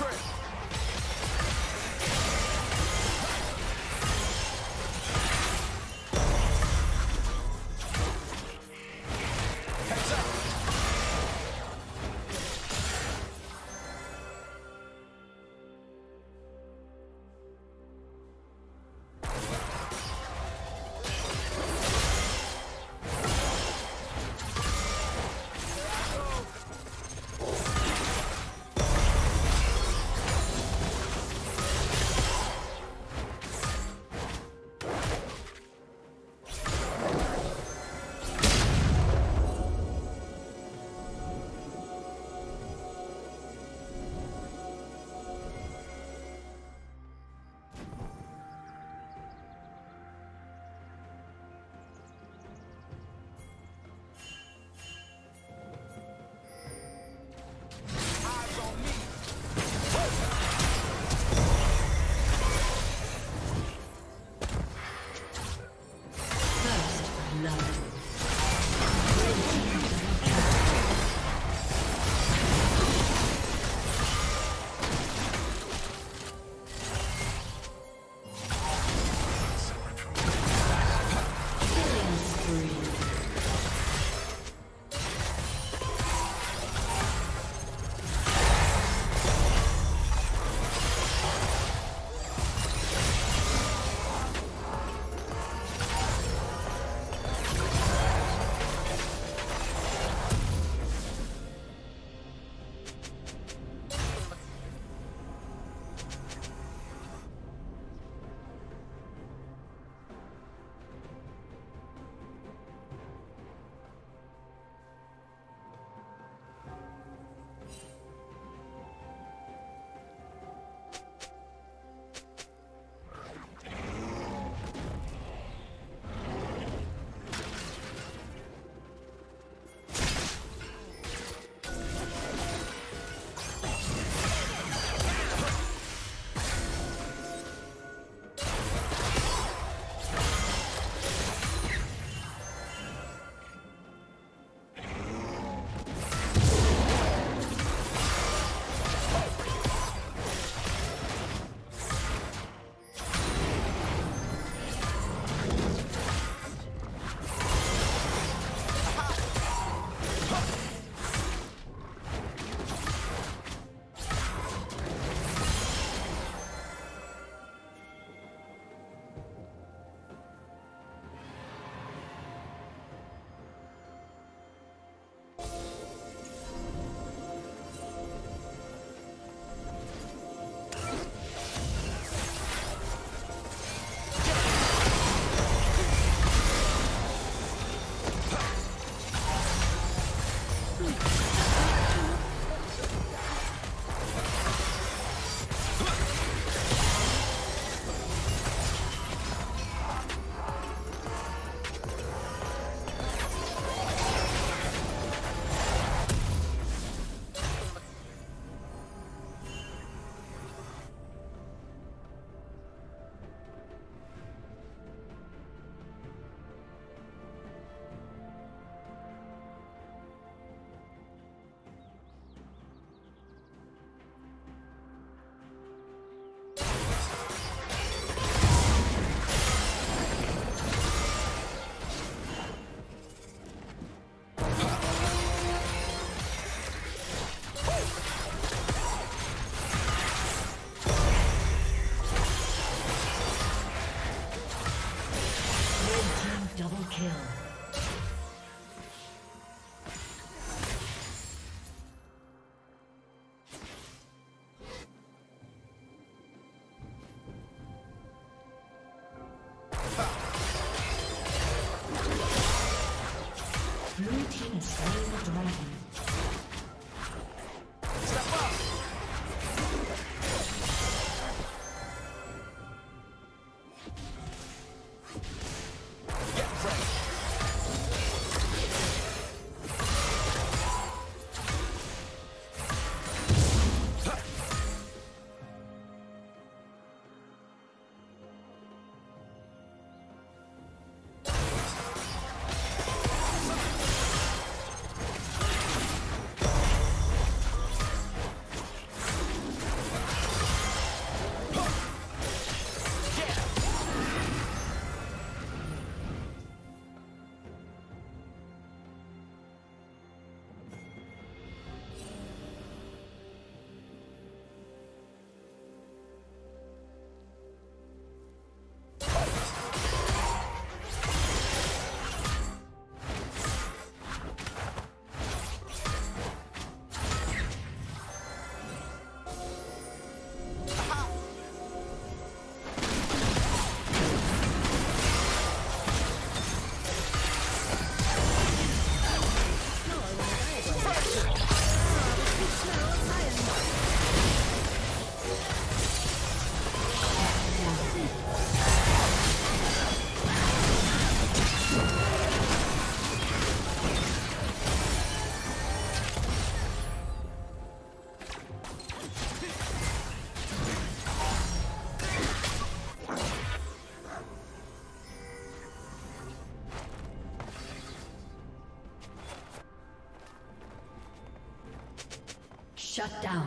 trick. Shut down.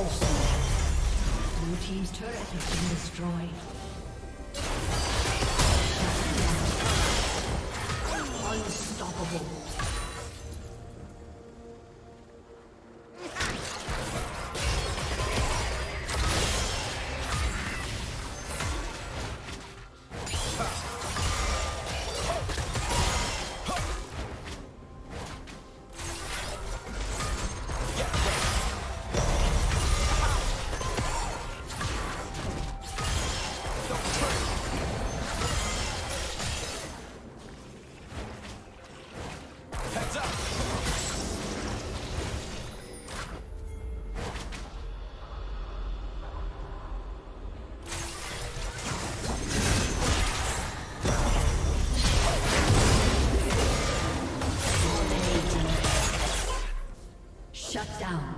Blue team's turret has been destroyed. Unstoppable. Shut down.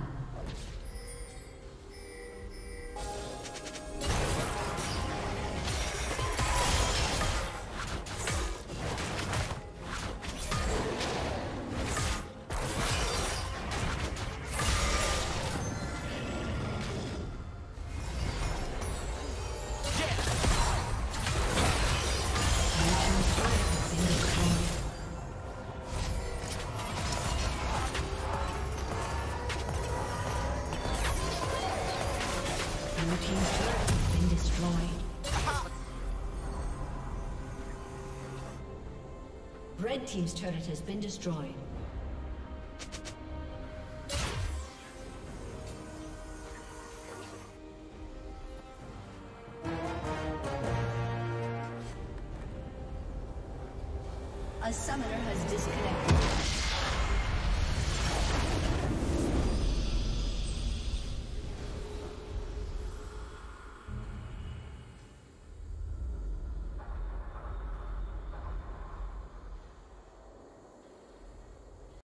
Red team's turret has been destroyed.